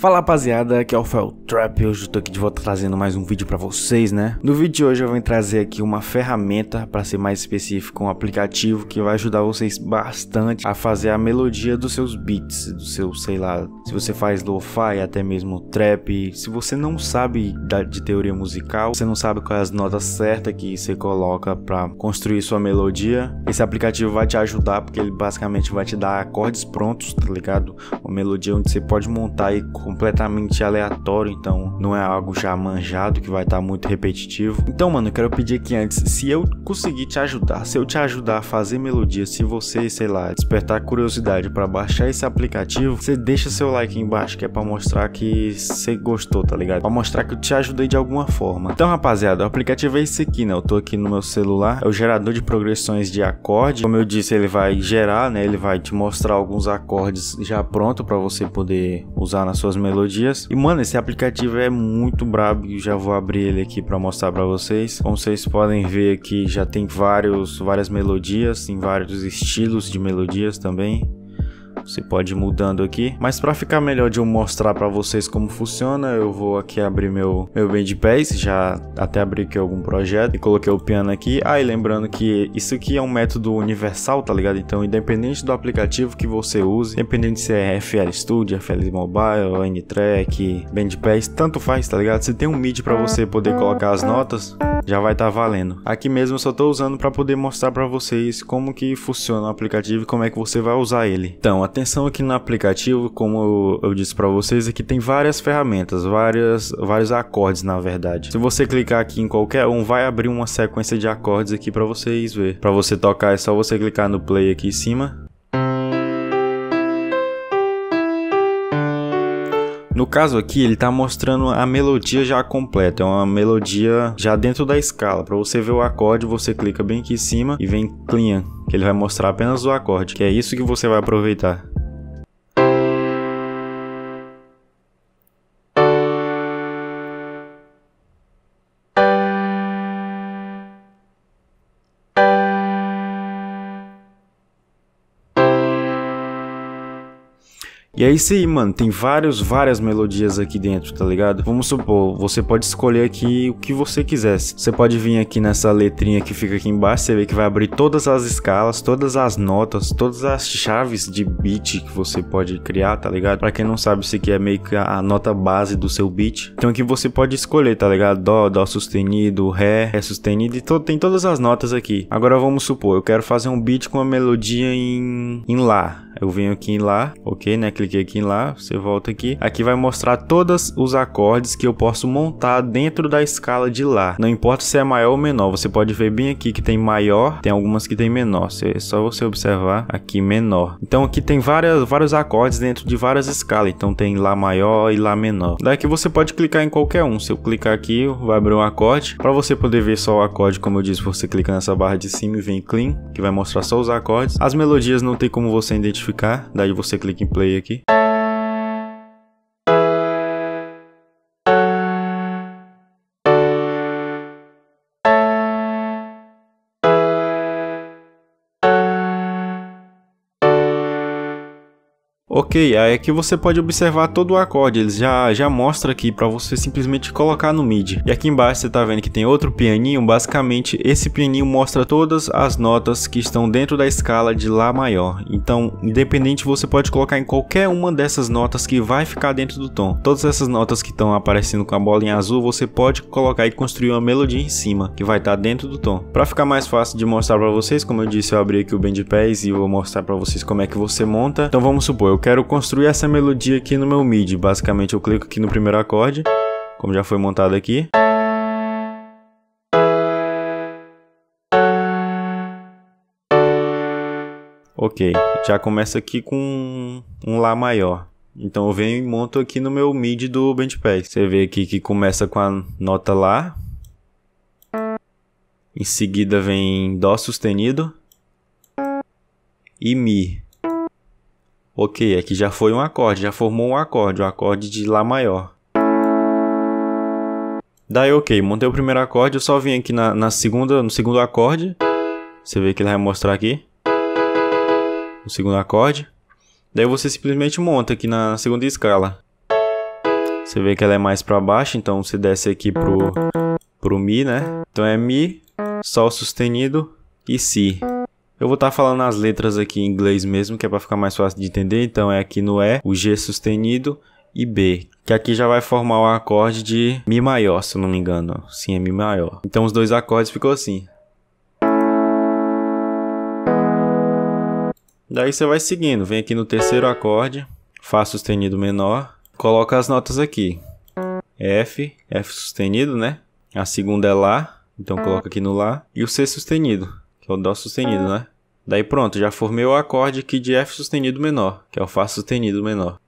Fala rapaziada, aqui é o FL Trap, hoje eu tô aqui de volta trazendo mais um vídeo pra vocês, né? No vídeo de hoje eu vou trazer aqui uma ferramenta, pra ser mais específico, um aplicativo que vai ajudar vocês bastante a fazer a melodia dos seus beats, do seu, sei lá, se você faz lo-fi, até mesmo trap, se você não sabe de teoria musical, você não sabe quais as notas certas que você coloca pra construir sua melodia, esse aplicativo vai te ajudar, porque ele basicamente vai te dar acordes prontos, tá ligado? Uma melodia onde você pode montar e completamente aleatório, então não é algo já manjado que vai estar muito repetitivo. Então, mano, eu quero pedir aqui antes, se eu conseguir te ajudar, se eu te ajudar a fazer melodia, se você, sei lá, despertar curiosidade para baixar esse aplicativo, você deixa seu like aí embaixo, que é para mostrar que você gostou, tá ligado? Para mostrar que eu te ajudei de alguma forma. Então, rapaziada, o aplicativo é esse aqui, né? Eu tô aqui no meu celular, é o gerador de progressões de acorde. Como eu disse, ele vai gerar, né? Ele vai te mostrar alguns acordes já pronto para você poder usar na suas melodias. E mano, esse aplicativo é muito brabo e já vou abrir ele aqui para mostrar para vocês. Como vocês podem ver aqui, já tem várias melodias, tem vários estilos de melodias também. Você pode ir mudando aqui, mas para ficar melhor de eu mostrar para vocês como funciona, eu vou aqui abrir meu Bandpass, já até abri aqui algum projeto e coloquei o piano aqui. Aí lembrando que isso aqui é um método universal, tá ligado? Então, independente do aplicativo que você use, independente se é FL Studio, FL Mobile, NTrack, Bandpass, tanto faz, tá ligado? Se tem um MIDI para você poder colocar as notas, já vai estar valendo. Aqui mesmo eu só tô usando para poder mostrar para vocês como que funciona o aplicativo e como é que você vai usar ele. Então, atenção aqui no aplicativo, como eu disse para vocês, aqui tem várias ferramentas, vários acordes na verdade. Se você clicar aqui em qualquer um, vai abrir uma sequência de acordes aqui para vocês ver. Para você tocar é só você clicar no play aqui em cima. No caso aqui, ele tá mostrando a melodia já completa, é uma melodia já dentro da escala. Para você ver o acorde, você clica bem aqui em cima e vem clean, que ele vai mostrar apenas o acorde, que é isso que você vai aproveitar. E é isso aí, mano, tem várias melodias aqui dentro, tá ligado? Vamos supor, você pode escolher aqui o que você quiser. Você pode vir aqui nessa letrinha que fica aqui embaixo, você vê que vai abrir todas as escalas, todas as notas, todas as chaves de beat que você pode criar, tá ligado? Pra quem não sabe, isso aqui é meio que a nota base do seu beat. Então aqui você pode escolher, tá ligado? Dó, dó sustenido, ré sustenido, e tem todas as notas aqui. Agora vamos supor, eu quero fazer um beat com uma melodia em lá. Eu venho aqui em lá, ok, né? Cliquei aqui em lá, você volta aqui. Aqui vai mostrar todos os acordes que eu posso montar dentro da escala de lá. Não importa se é maior ou menor, você pode ver bem aqui que tem maior, tem algumas que tem menor. É só você observar aqui menor. Então aqui tem vários acordes dentro de várias escalas. Então tem lá maior e lá menor. Daqui você pode clicar em qualquer um. Se eu clicar aqui, vai abrir um acorde. Para você poder ver só o acorde, como eu disse, você clica nessa barra de cima e vem clean, que vai mostrar só os acordes. As melodias não tem como você identificar. Daí você clica em play aqui. Ok, aí aqui você pode observar todo o acorde, ele já mostra aqui para você simplesmente colocar no MIDI. E aqui embaixo você tá vendo que tem outro pianinho, basicamente esse pianinho mostra todas as notas que estão dentro da escala de Lá maior. Então, independente, você pode colocar em qualquer uma dessas notas que vai ficar dentro do tom. Todas essas notas que estão aparecendo com a bola em azul, você pode colocar e construir uma melodia em cima, que vai estar dentro do tom. Para ficar mais fácil de mostrar para vocês, como eu disse, eu abri aqui o Bandpass e vou mostrar para vocês como é que você monta. Então vamos supor, eu quero construir essa melodia aqui no meu MIDI. Basicamente eu clico aqui no primeiro acorde, como já foi montado aqui. Ok, já começa aqui com um Lá maior. Então eu venho e monto aqui no meu MIDI do Bandpass. Você vê aqui que começa com a nota Lá. Em seguida vem Dó sustenido e Mi. Ok, aqui já foi um acorde, já formou um acorde de Lá maior. Daí ok, montei o primeiro acorde, eu só vim aqui no segundo acorde. Você vê que ele vai mostrar aqui. O segundo acorde. Daí você simplesmente monta aqui na segunda escala. Você vê que ela é mais para baixo, então se desce aqui pro Mi, né? Então é Mi, Sol sustenido e Si. Eu vou estar falando as letras aqui em inglês mesmo, que é para ficar mais fácil de entender. Então é aqui no E, o G sustenido e B, que aqui já vai formar o acorde de Mi maior, se eu não me engano. Sim, é Mi maior. Então os dois acordes ficou assim. Daí você vai seguindo, vem aqui no terceiro acorde, Fá sustenido menor, coloca as notas aqui. F, F sustenido, né? A segunda é Lá, então coloca aqui no Lá. E o C sustenido, que é o Dó sustenido, né? Daí pronto, já formei o acorde aqui de F sustenido menor, que é o Fá sustenido menor.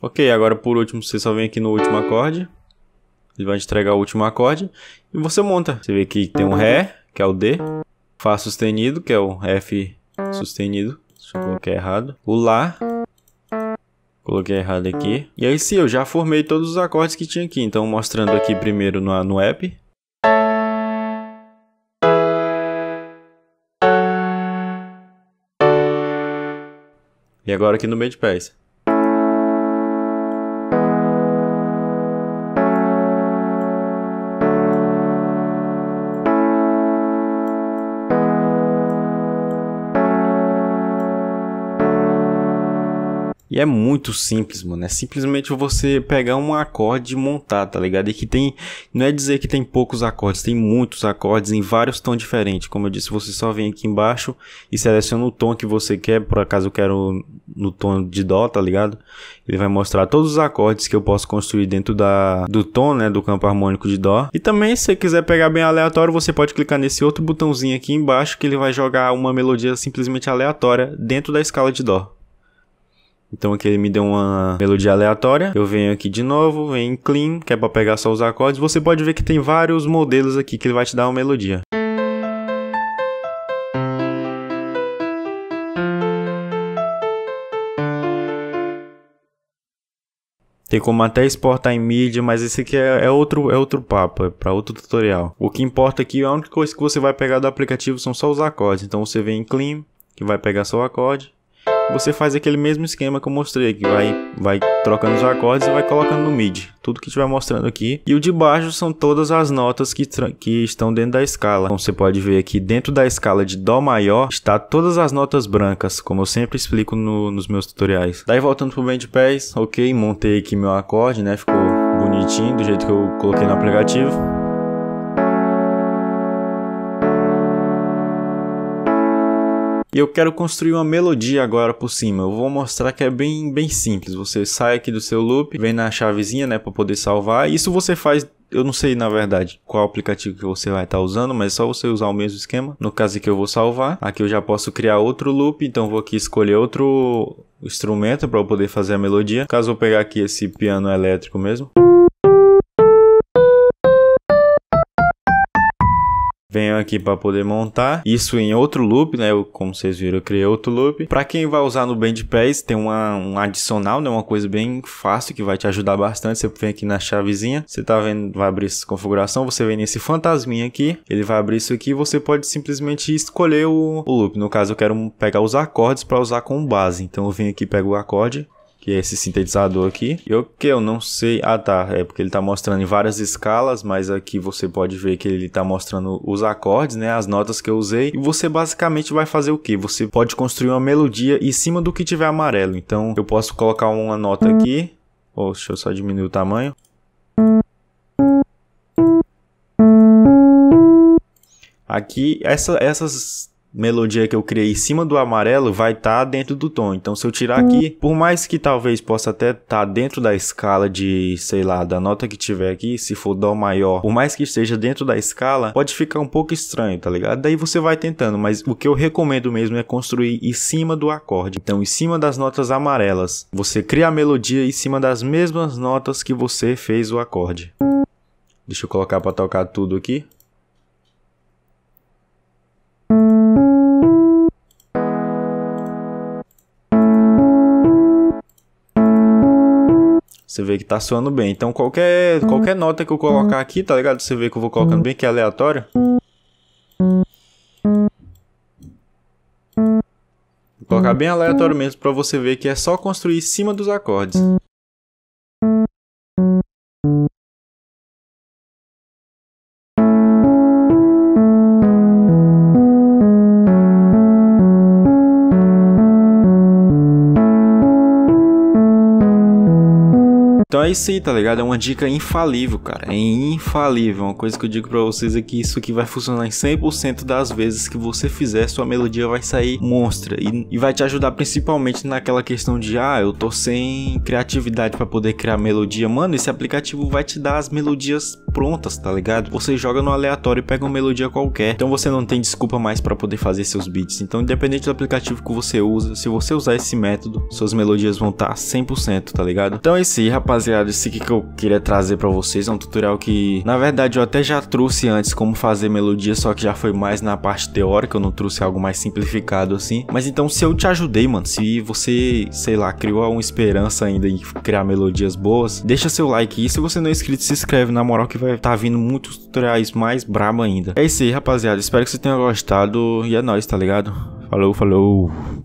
Ok, agora por último você só vem aqui no último acorde. Ele vai te entregar o último acorde e você monta. Você vê que tem um Ré, que é o D, Fá sustenido, que é o F sustenido. Deixa eu colocar errado. O Lá, coloquei errado aqui. E aí sim, eu já formei todos os acordes que tinha aqui. Então mostrando aqui primeiro no app. E agora aqui no Bandpass. E é muito simples, mano. É simplesmente você pegar um acorde e montar, tá ligado? E que tem... Não é dizer que tem poucos acordes. Tem muitos acordes em vários tons diferentes. Como eu disse, você só vem aqui embaixo e seleciona o tom que você quer. Por acaso eu quero no tom de Dó, tá ligado? Ele vai mostrar todos os acordes que eu posso construir dentro do tom, né? Do campo harmônico de Dó. E também, se você quiser pegar bem aleatório, você pode clicar nesse outro botãozinho aqui embaixo, que ele vai jogar uma melodia simplesmente aleatória dentro da escala de Dó. Então aqui ele me deu uma melodia aleatória. Eu venho aqui de novo, venho em Clean, que é para pegar só os acordes. Você pode ver que tem vários modelos aqui que ele vai te dar uma melodia. Tem como até exportar em MIDI, mas esse aqui é outro papo, é para outro tutorial. O que importa aqui, a única coisa que você vai pegar do aplicativo são só os acordes. Então você vem em Clean, que vai pegar só o acorde. Você faz aquele mesmo esquema que eu mostrei, que vai trocando os acordes e vai colocando no MIDI. Tudo que estiver mostrando aqui. E o de baixo são todas as notas que estão dentro da escala. Então você pode ver aqui dentro da escala de Dó maior está todas as notas brancas, como eu sempre explico nos meus tutoriais. Daí voltando pro Bandpass, ok, montei aqui meu acorde, né? Ficou bonitinho do jeito que eu coloquei no aplicativo. E eu quero construir uma melodia agora por cima. Eu vou mostrar que é bem simples. Você sai aqui do seu loop, vem na chavezinha, né, para poder salvar. Isso você faz, eu não sei na verdade qual aplicativo que você vai estar usando, mas é só você usar o mesmo esquema. No caso aqui eu vou salvar. Aqui eu já posso criar outro loop, então vou aqui escolher outro instrumento para eu poder fazer a melodia. No caso eu vou pegar aqui esse piano elétrico mesmo. Venho aqui para poder montar isso em outro loop, né? Como vocês viram, eu criei outro loop. Para quem vai usar no Bandpass, tem um adicional, né? Uma coisa bem fácil que vai te ajudar bastante. Você vem aqui na chavezinha, você tá vendo, vai abrir essa configuração, você vem nesse fantasminha aqui, ele vai abrir isso aqui, você pode simplesmente escolher o loop. No caso, eu quero pegar os acordes para usar como base. Então eu venho aqui, pego o acorde, que é esse sintetizador aqui. E o que eu não sei... Ah, tá. É porque ele tá mostrando em várias escalas, mas aqui você pode ver que ele tá mostrando os acordes, né? As notas que eu usei. E você basicamente vai fazer o quê? Você pode construir uma melodia em cima do que tiver amarelo. Então, eu posso colocar uma nota aqui. Oh, deixa eu só diminuir o tamanho. Aqui, essas... melodia que eu criei em cima do amarelo vai estar dentro do tom. Então se eu tirar aqui, por mais que talvez possa até estar dentro da escala de, sei lá, da nota que tiver aqui, se for Dó maior, por mais que esteja dentro da escala, pode ficar um pouco estranho, tá ligado? Daí você vai tentando, mas o que eu recomendo mesmo é construir em cima do acorde. Então em cima das notas amarelas, você cria a melodia em cima das mesmas notas que você fez o acorde. Deixa eu colocar para tocar tudo aqui. Você vê que tá soando bem. Então qualquer nota que eu colocar aqui, tá ligado? Você vê que eu vou colocando bem que é aleatório. Vou colocar bem aleatório mesmo para você ver que é só construir em cima dos acordes. Então é isso aí, tá ligado? É uma dica infalível, cara. É infalível. Uma coisa que eu digo pra vocês é que isso aqui vai funcionar em 100% das vezes que você fizer. Sua melodia vai sair monstra. E vai te ajudar principalmente naquela questão de eu tô sem criatividade pra poder criar melodia. Mano, esse aplicativo vai te dar as melodias prontas, tá ligado? Você joga no aleatório e pega uma melodia qualquer. Então você não tem desculpa mais pra poder fazer seus beats. Então independente do aplicativo que você usa, se você usar esse método, suas melodias vão estar 100%, tá ligado? Então é isso aí, rapaziada. Esse aqui que eu queria trazer pra vocês é um tutorial que, na verdade, eu até já trouxe antes como fazer melodia, só que já foi mais na parte teórica, eu não trouxe algo mais simplificado assim. Mas então, se eu te ajudei, mano, se você, sei lá, criou alguma esperança ainda em criar melodias boas, deixa seu like e se você não é inscrito, se inscreve, na moral que vai tá vindo muitos tutoriais mais brabo ainda. É isso aí, rapaziada, espero que você tenha gostado e é nóis, tá ligado? Falou, falou!